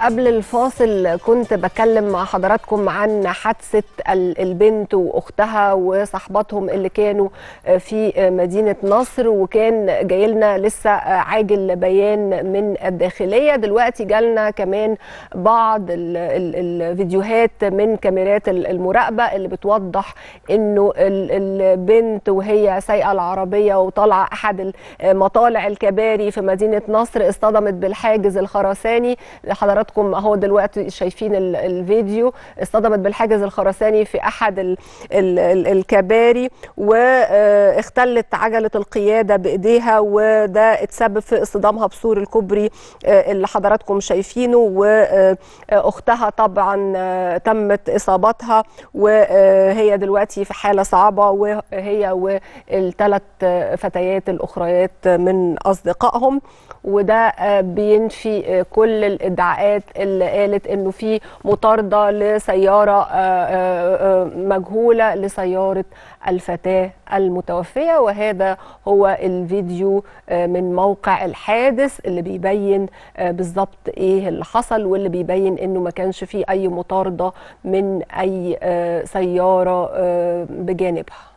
قبل الفاصل كنت بكلم مع حضراتكم عن حادثة البنت وأختها وصاحباتهم اللي كانوا في مدينة نصر، وكان جايلنا لسه عاجل بيان من الداخلية. دلوقتي جالنا كمان بعض الفيديوهات من كاميرات المراقبة اللي بتوضح انه البنت وهي سايقة العربية وطالعة احد مطالع الكباري في مدينة نصر اصطدمت بالحاجز الخرساني. حضراتكم اهو دلوقتي شايفين الفيديو، اصطدمت بالحاجز الخرساني في احد الكباري واختلت عجله القياده بايديها، وده اتسبب في اصطدامها بسور الكوبري اللي حضراتكم شايفينه، واختها طبعا تمت اصابتها وهي دلوقتي في حاله صعبه، وهي والثلاث فتيات الاخريات من اصدقائهم. وده بينفي كل الادعاءات اللي قالت انه في مطارده لسياره مجهوله لسياره الفتاه المتوفيه، وهذا هو الفيديو من موقع الحادث اللي بيبين بالظبط ايه اللي حصل، واللي بيبين انه ما كانش فيه اي مطارده من اي سياره بجانبها.